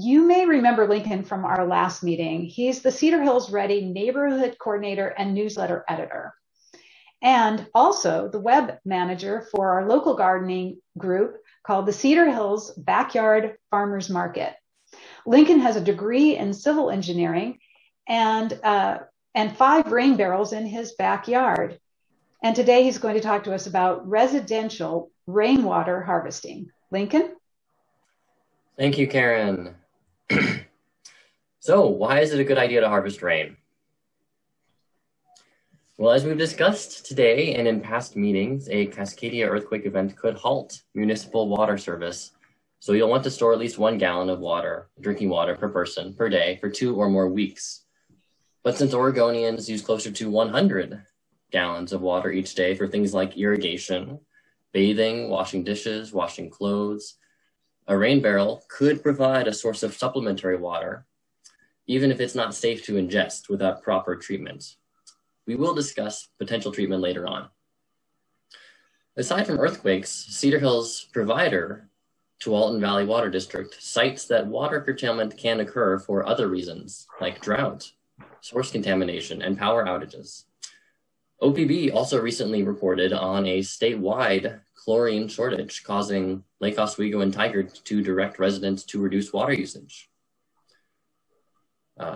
You may remember Lincoln from our last meeting. He's the Cedar Hills Ready Neighborhood Coordinator and newsletter editor, and also the web manager for our local gardening group called the Cedar Hills Backyard Farmers Market. Lincoln has a degree in civil engineering and 5 rain barrels in his backyard. And today he's going to talk to us about residential rainwater harvesting. Lincoln? Thank you, Karen. So, why is it a good idea to harvest rain? Well, as we've discussed today and in past meetings, a Cascadia earthquake event could halt municipal water service. So you'll want to store at least 1 gallon of water, drinking water per person per day for 2 or more weeks. But since Oregonians use closer to 100 gallons of water each day for things like irrigation, bathing, washing dishes, washing clothes, a rain barrel could provide a source of supplementary water, even if it's not safe to ingest without proper treatment. We will discuss potential treatment later on. Aside from earthquakes, Cedar Hills provider, Tualatin Valley Water District, cites that water curtailment can occur for other reasons, like drought, source contamination, and power outages. OPB also recently reported on a statewide chlorine shortage causing Lake Oswego and Tigard to direct residents to reduce water usage.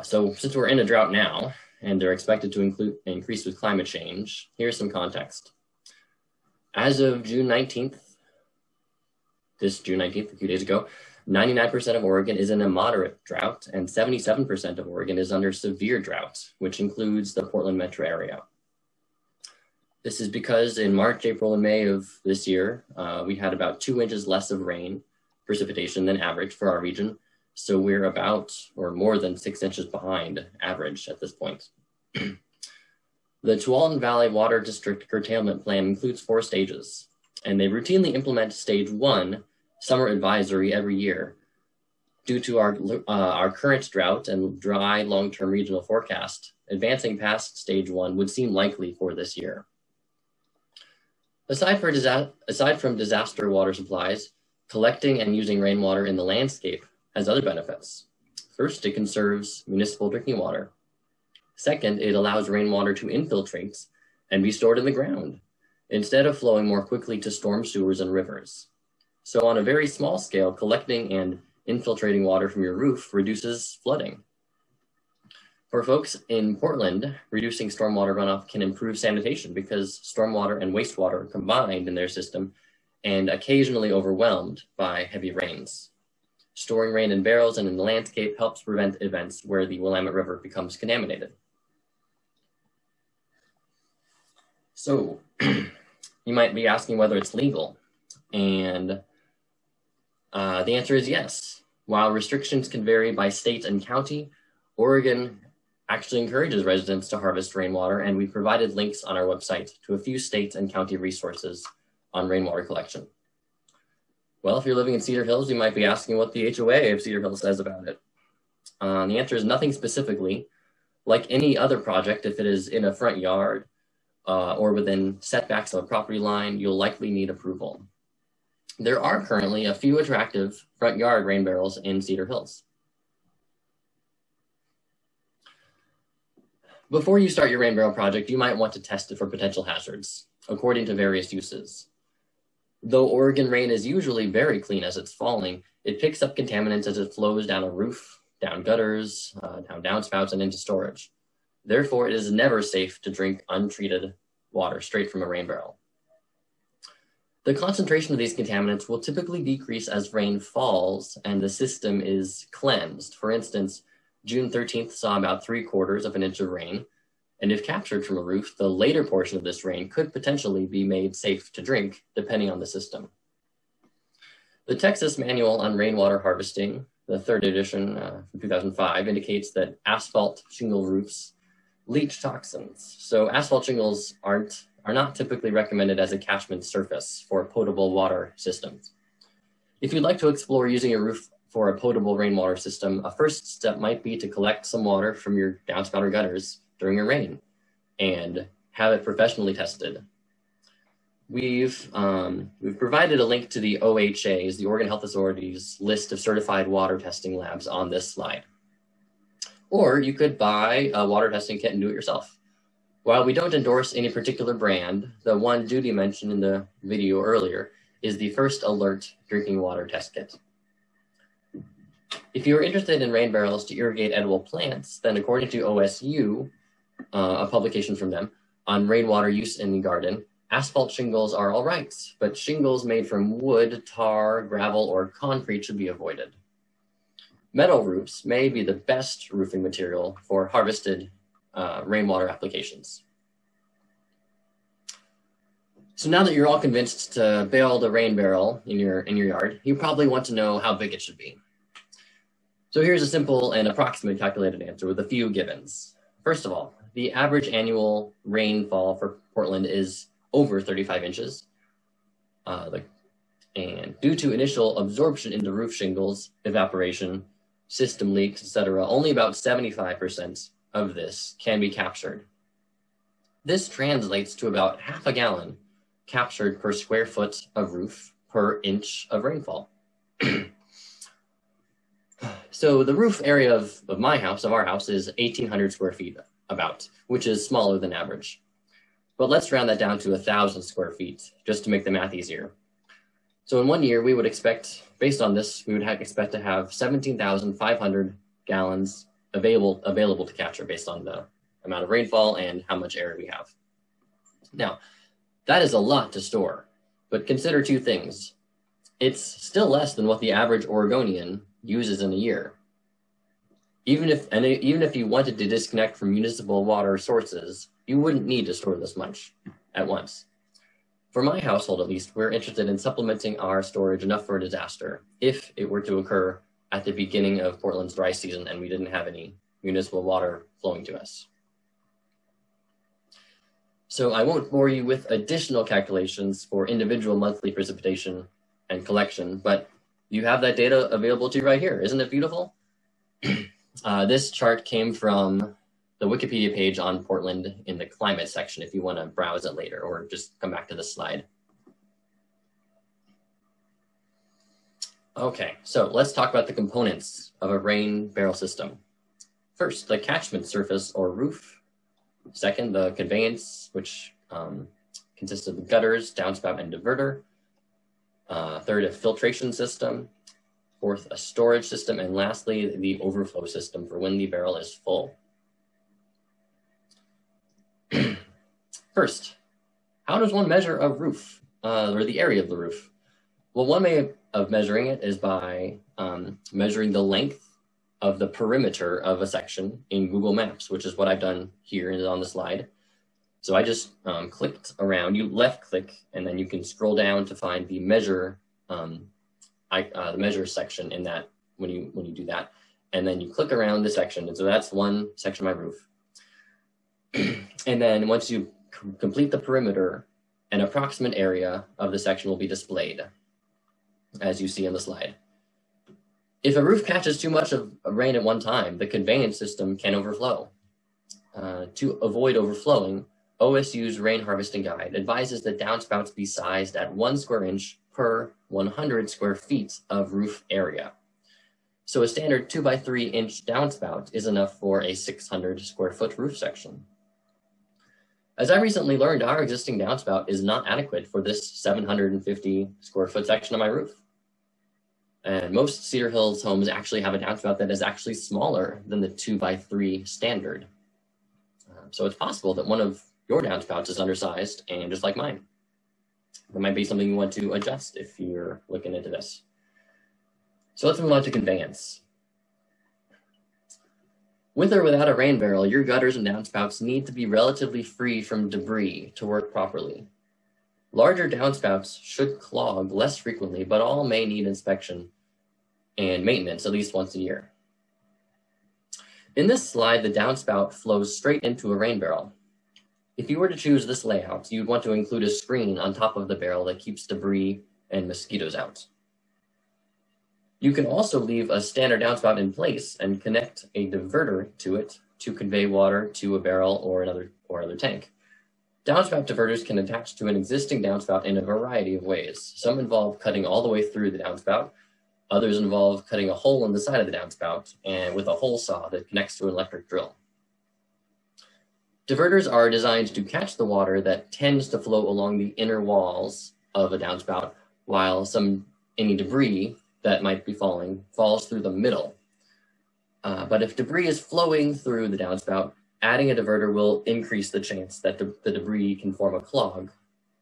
So since we're in a drought now, and they're expected to increase with climate change, here's some context. As of June 19th, this June 19th, a few days ago, 99% of Oregon is in a moderate drought, and 77% of Oregon is under severe drought, which includes the Portland metro area. This is because in March, April, and May of this year, we had about 2 inches less of rain precipitation than average for our region. So we're about or more than 6 inches behind average at this point. The Tualatin Valley Water District curtailment plan includes 4 stages, and they routinely implement stage 1, summer advisory, every year. Due to our current drought and dry long-term regional forecast, advancing past stage 1 would seem likely for this year. Aside from disaster water supplies, collecting and using rainwater in the landscape has other benefits. First, it conserves municipal drinking water. Second, it allows rainwater to infiltrate and be stored in the ground instead of flowing more quickly to storm sewers and rivers. So on a very small scale, collecting and infiltrating water from your roof reduces flooding. For folks in Portland, reducing stormwater runoff can improve sanitation because stormwater and wastewater are combined in their system and occasionally overwhelmed by heavy rains. Storing rain in barrels and in the landscape helps prevent events where the Willamette River becomes contaminated. So, you might be asking whether it's legal, and the answer is yes. While restrictions can vary by state and county, Oregon actually encourages residents to harvest rainwater, and we provided links on our website to a few state and county resources on rainwater collection. Well, if you're living in Cedar Hills, you might be asking what the HOA of Cedar Hills says about it. The answer is nothing specifically. Like any other project, if it is in a front yard or within setbacks of a property line, you'll likely need approval. There are currently a few attractive front yard rain barrels in Cedar Hills. Before you start your rain barrel project, you might want to test it for potential hazards, according to various uses. Though Oregon rain is usually very clean as it's falling, it picks up contaminants as it flows down a roof, down gutters, down downspouts, and into storage. Therefore, it is never safe to drink untreated water straight from a rain barrel. The concentration of these contaminants will typically decrease as rain falls and the system is cleansed. For instance, June 13th saw about 3/4 of an inch of rain, and if captured from a roof, the later portion of this rain could potentially be made safe to drink, depending on the system. The Texas Manual on Rainwater Harvesting, the 3rd edition from 2005, indicates that asphalt shingle roofs leach toxins. So asphalt shingles are not typically recommended as a catchment surface for potable water systems. If you'd like to explore using a roof for a potable rainwater system, a first step might be to collect some water from your downspout or gutters during a rain and have it professionally tested. We've provided a link to the OHA's, the Oregon Health Authority's list of certified water testing labs on this slide. Or you could buy a water testing kit and do it yourself. While we don't endorse any particular brand, the one Judy mentioned in the video earlier is the First Alert Drinking Water Test Kit. If you are interested in rain barrels to irrigate edible plants, then according to OSU, a publication from them on rainwater use in the garden, asphalt shingles are all right, but shingles made from wood, tar, gravel, or concrete should be avoided. Metal roofs may be the best roofing material for harvested rainwater applications. So now that you're all convinced to build a rain barrel in your yard, you probably want to know how big it should be. So here's a simple and approximate calculated answer with a few givens. First of all, the average annual rainfall for Portland is over 35 inches. And due to initial absorption into roof shingles, evaporation, system leaks, etc., only about 75% of this can be captured. This translates to about half a gallon captured per square foot of roof per inch of rainfall. So the roof area of our house is 1,800 square feet about, which is smaller than average. But let's round that down to 1,000 square feet just to make the math easier. So in one year, we would expect, based on this, we would expect to have 17,500 gallons available to capture based on the amount of rainfall and how much air we have. Now, that is a lot to store, but consider two things. It's still less than what the average Oregonian uses in a year. Even if you wanted to disconnect from municipal water sources, you wouldn't need to store this much at once. For my household, at least, we're interested in supplementing our storage enough for a disaster if it were to occur at the beginning of Portland's dry season and we didn't have any municipal water flowing to us. So I won't bore you with additional calculations for individual monthly precipitation and collection, but you have that data available to you right here. Isn't it beautiful? This chart came from the Wikipedia page on Portland in the climate section if you want to browse it later or just come back to this slide. Okay, so let's talk about the components of a rain barrel system. First, the catchment surface or roof. Second, the conveyance, which consists of the gutters, downspout, and diverter. Third, a filtration system. Fourth, a storage system. And lastly, the overflow system for when the barrel is full. First, how does one measure a roof, or the area of the roof? Well, one way of measuring it is by measuring the length of the perimeter of a section in Google Maps, which is what I've done here and on the slide. So I just clicked around, you left click, and then you can scroll down to find the measure the measure section in that when you do that. And then you click around the section. And so that's one section of my roof. And then once you complete the perimeter, an approximate area of the section will be displayed, as you see on the slide. If a roof catches too much of rain at one time, the conveyance system can overflow. To avoid overflowing, OSU's rain harvesting guide advises that downspouts be sized at 1 square inch per 100 square feet of roof area. So a standard 2 by 3 inch downspout is enough for a 600 square foot roof section. As I recently learned, our existing downspout is not adequate for this 750 square foot section of my roof. And most Cedar Hills homes actually have a downspout that is actually smaller than the 2 by 3 standard. So it's possible that one of your downspouts is undersized and just like mine. That might be something you want to adjust if you're looking into this. So let's move on to conveyance. With or without a rain barrel, your gutters and downspouts need to be relatively free from debris to work properly. Larger downspouts should clog less frequently, but all may need inspection and maintenance at least once a year. In this slide, the downspout flows straight into a rain barrel. If you were to choose this layout, you'd want to include a screen on top of the barrel that keeps debris and mosquitoes out. You can also leave a standard downspout in place and connect a diverter to it to convey water to a barrel or another tank. Downspout diverters can attach to an existing downspout in a variety of ways. Some involve cutting all the way through the downspout. Others involve cutting a hole in the side of the downspout and with a hole saw that connects to an electric drill. Diverters are designed to catch the water that tends to flow along the inner walls of a downspout, while any debris that might be falling falls through the middle. But if debris is flowing through the downspout, adding a diverter will increase the chance that the debris can form a clog.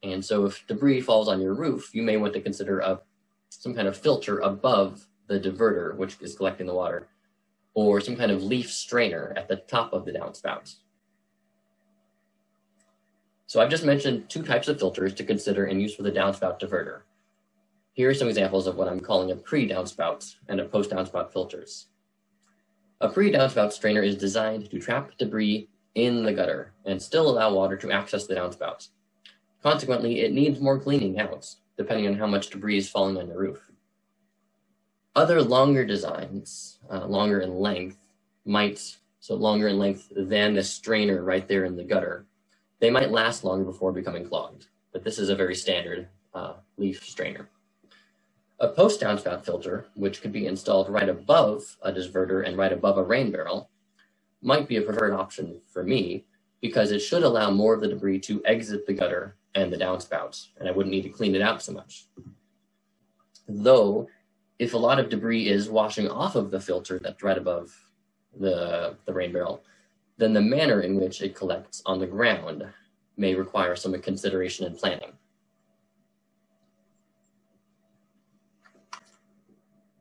And so if debris falls on your roof, you may want to consider some kind of filter above the diverter, which is collecting the water, or some kind of leaf strainer at the top of the downspout. So I've just mentioned two types of filters to consider in use with a downspout diverter. Here are some examples of what I'm calling a pre-downspout and a post-downspout filters. A pre-downspout strainer is designed to trap debris in the gutter and still allow water to access the downspout. Consequently, it needs more cleaning out, depending on how much debris is falling on your roof. Other longer designs, longer in length than the strainer right there in the gutter, they might last longer before becoming clogged, but this is a very standard leaf strainer. A post-downspout filter, which could be installed right above a diverter and right above a rain barrel, might be a preferred option for me because it should allow more of the debris to exit the gutter and the downspouts, and I wouldn't need to clean it out so much. Though, if a lot of debris is washing off of the filter that's right above the rain barrel, then the manner in which it collects on the ground may require some consideration and planning.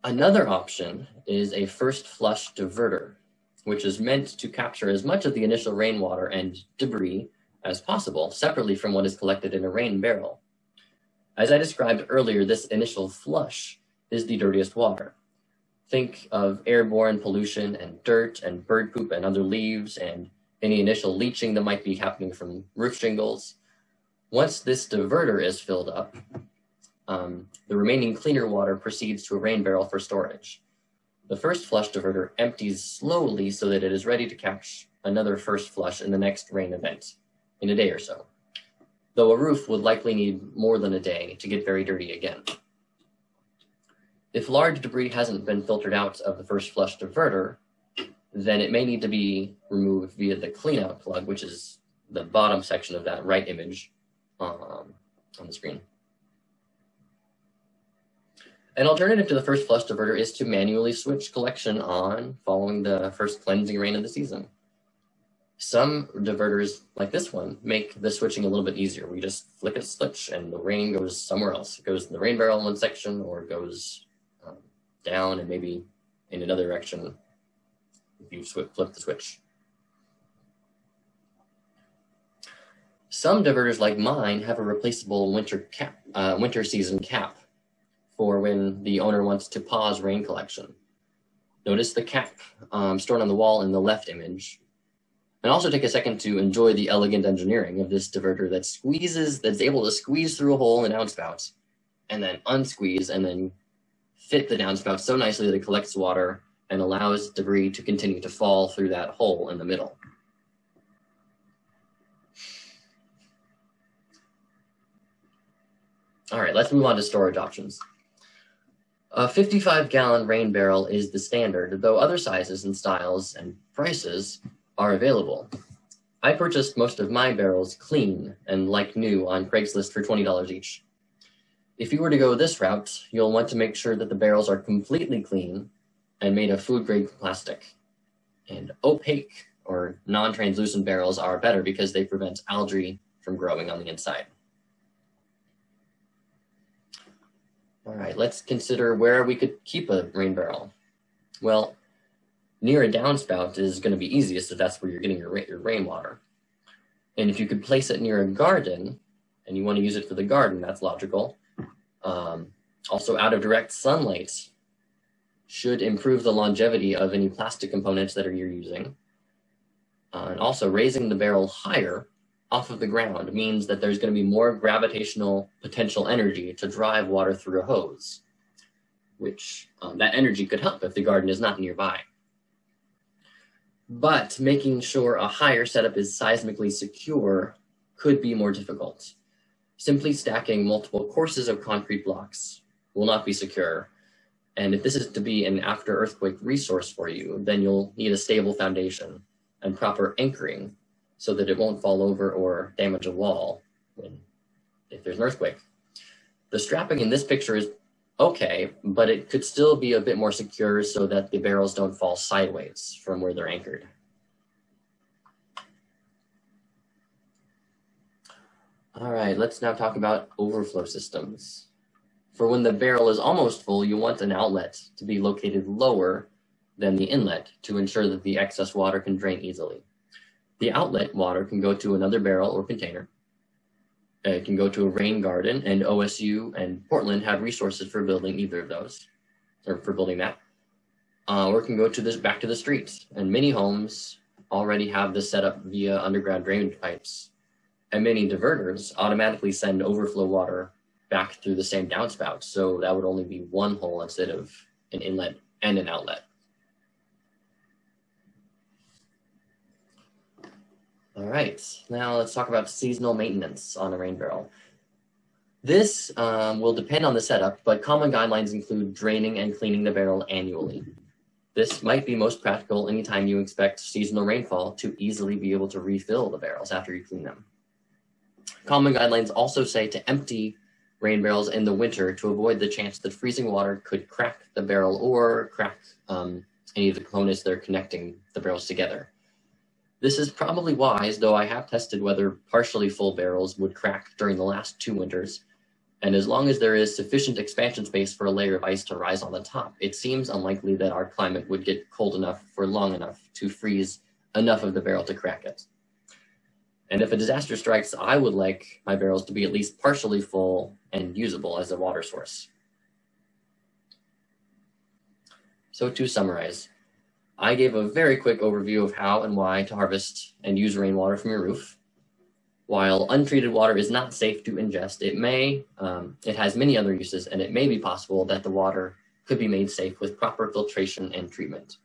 Another option is a first flush diverter, which is meant to capture as much of the initial rainwater and debris as possible, separately from what is collected in a rain barrel. As I described earlier, this initial flush is the dirtiest water. Think of airborne pollution and dirt and bird poop and other leaves and any initial leaching that might be happening from roof shingles. Once this diverter is filled up, the remaining cleaner water proceeds to a rain barrel for storage. The first flush diverter empties slowly so that it is ready to catch another first flush in the next rain event in a day or so, though a roof would likely need more than a day to get very dirty again. If large debris hasn't been filtered out of the first flush diverter, then it may need to be removed via the cleanout plug, which is the bottom section of that right image on the screen. An alternative to the first flush diverter is to manually switch collection on following the first cleansing rain of the season. Some diverters, like this one, make the switching a little bit easier. We just flick a switch and the rain goes somewhere else. It goes in the rain barrel in one section, or it goes down and maybe in another direction if you flip the switch. Some diverters, like mine, have a replaceable winter season cap. For when the owner wants to pause rain collection. Notice the cap stored on the wall in the left image. And also take a second to enjoy the elegant engineering of this diverter that that's able to squeeze through a hole in downspouts and then unsqueeze and then fit the downspout so nicely that it collects water and allows debris to continue to fall through that hole in the middle. All right, let's move on to storage options. A 55-gallon rain barrel is the standard, though other sizes and styles and prices are available. I purchased most of my barrels clean and like new on Craigslist for $20 each. If you were to go this route, you'll want to make sure that the barrels are completely clean and made of food-grade plastic. And opaque or non-translucent barrels are better because they prevent algae from growing on the inside. All right, let's consider where we could keep a rain barrel. Well, near a downspout is going to be easiest if that's where you're getting your rainwater. And if you could place it near a garden and you want to use it for the garden, that's logical. Also, out of direct sunlight should improve the longevity of any plastic components that you're using. And also, raising the barrel higher off of the ground means that there's going to be more gravitational potential energy to drive water through a hose, which that energy could help if the garden is not nearby. But making sure a higher setup is seismically secure could be more difficult. Simply stacking multiple courses of concrete blocks will not be secure. And if this is to be an after-earthquake resource for you, then you'll need a stable foundation and proper anchoring so that it won't fall over or damage a wall if there's an earthquake. The strapping in this picture is okay, but it could still be a bit more secure so that the barrels don't fall sideways from where they're anchored. All right, let's now talk about overflow systems. For when the barrel is almost full, you want an outlet to be located lower than the inlet to ensure that the excess water can drain easily. The outlet water can go to another barrel or container. It can go to a rain garden, and OSU and Portland have resources for building either of those, or for building that. Or it can go to this back to the streets, and many homes already have this set up via underground drainage pipes. And many diverters automatically send overflow water back through the same downspout, so that would only be one hole instead of an inlet and an outlet. All right, now let's talk about seasonal maintenance on a rain barrel. This will depend on the setup, but common guidelines include draining and cleaning the barrel annually. This might be most practical anytime you expect seasonal rainfall to easily be able to refill the barrels after you clean them. Common guidelines also say to empty rain barrels in the winter to avoid the chance that freezing water could crack the barrel or crack any of the components that are connecting the barrels together. This is probably wise, though I have tested whether partially full barrels would crack during the last two winters, and as long as there is sufficient expansion space for a layer of ice to rise on the top, it seems unlikely that our climate would get cold enough for long enough to freeze enough of the barrel to crack it. And if a disaster strikes, I would like my barrels to be at least partially full and usable as a water source. So to summarize, I gave a very quick overview of how and why to harvest and use rainwater from your roof. While untreated water is not safe to ingest, it has many other uses, and it may be possible that the water could be made safe with proper filtration and treatment.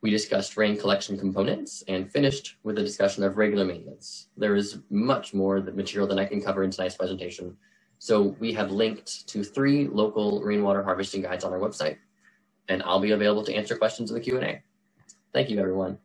We discussed rain collection components and finished with a discussion of regular maintenance. There is much more material that I can cover in tonight's presentation, so we have linked to 3 local rainwater harvesting guides on our website. And I'll be available to answer questions in the Q&A. Thank you, everyone.